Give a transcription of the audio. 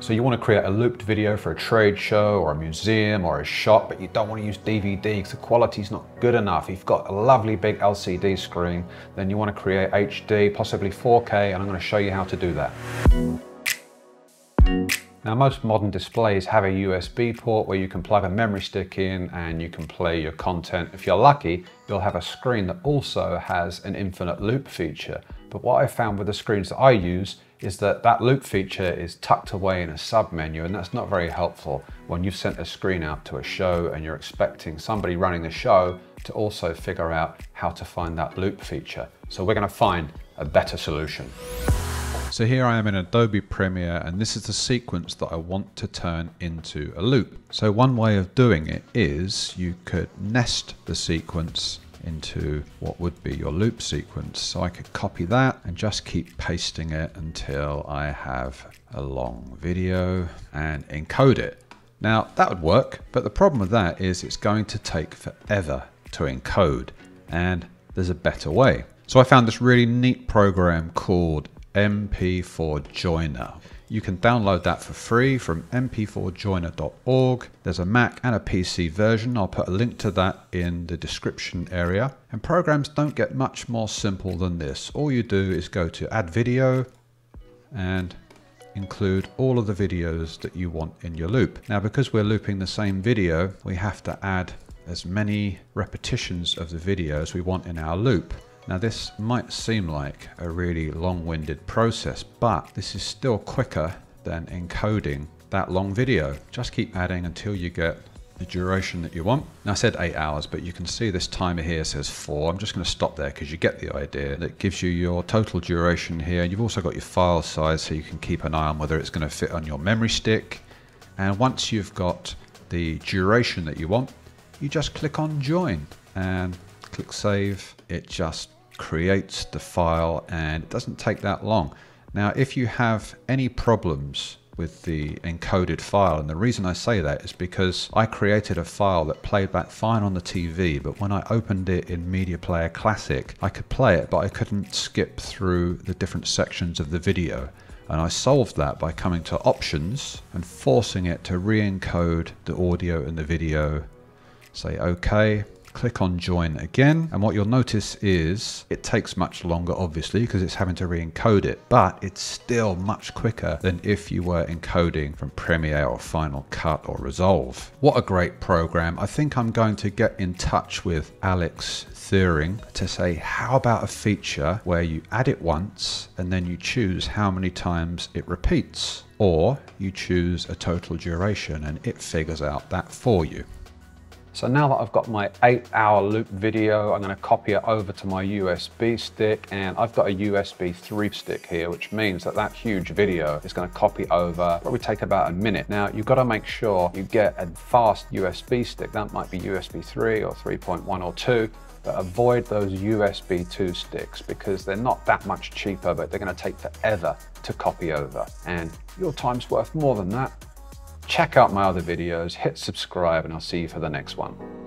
So you want to create a looped video for a trade show or a museum or a shop, but you don't want to use DVD because the quality's not good enough. You've got a lovely big LCD screen, then you want to create HD, possibly 4K, and I'm going to show you how to do that. Now, most modern displays have a USB port where you can plug a memory stick in and you can play your content. If you're lucky, you'll have a screen that also has an infinite loop feature. But what I found with the screens that I use is that that loop feature is tucked away in a sub-menu, and that's not very helpful when you've sent a screen out to a show and you're expecting somebody running the show to also figure out how to find that loop feature. So we're going to find a better solution. So here I am in Adobe Premiere, and this is the sequence that I want to turn into a loop. So one way of doing it is you could nest the sequence into what would be your loop sequence. So I could copy that and just keep pasting it until I have a long video and encode it. Now that would work, but the problem with that is it's going to take forever to encode, and there's a better way. So I found this really neat program called MP4 Joiner. You can download that for free from mp4joiner.org. There's a Mac and a PC version. I'll put a link to that in the description area. And programs don't get much more simple than this. All you do is go to add video and include all of the videos that you want in your loop. Now, because we're looping the same video, we have to add as many repetitions of the video as we want in our loop. Now, this might seem like a really long-winded process, but this is still quicker than encoding that long video. Just keep adding until you get the duration that you want. Now, I said 8 hours, but you can see this timer here says 4. I'm just going to stop there because you get the idea. That gives you your total duration here. You've also got your file size, so you can keep an eye on whether it's going to fit on your memory stick. And once you've got the duration that you want, you just click on join and click save. It just creates the file, and it doesn't take that long. Now, if you have any problems with the encoded file, and the reason I say that is because I created a file that played back fine on the TV, but when I opened it in Media Player Classic, I could play it, but I couldn't skip through the different sections of the video. And I solved that by coming to options and forcing it to re-encode the audio and the video. Say okay. Click on join again, and what you'll notice is it takes much longer, obviously, because it's having to re-encode it, but it's still much quicker than if you were encoding from Premiere or Final Cut or Resolve. What a great program. I think I'm going to get in touch with Alex Thuring to say, how about a feature where you add it once and then you choose how many times it repeats, or you choose a total duration and it figures out that for you. So now that I've got my 8-hour loop video, I'm going to copy it over to my USB stick, and I've got a USB 3 stick here, which means that that huge video is going to copy over, probably take about a minute. Now, you've got to make sure you get a fast USB stick. That might be USB 3 or 3.1 or 2, but avoid those USB 2 sticks because they're not that much cheaper, but they're going to take forever to copy over, and your time's worth more than that. Check out my other videos, hit subscribe, and I'll see you for the next one.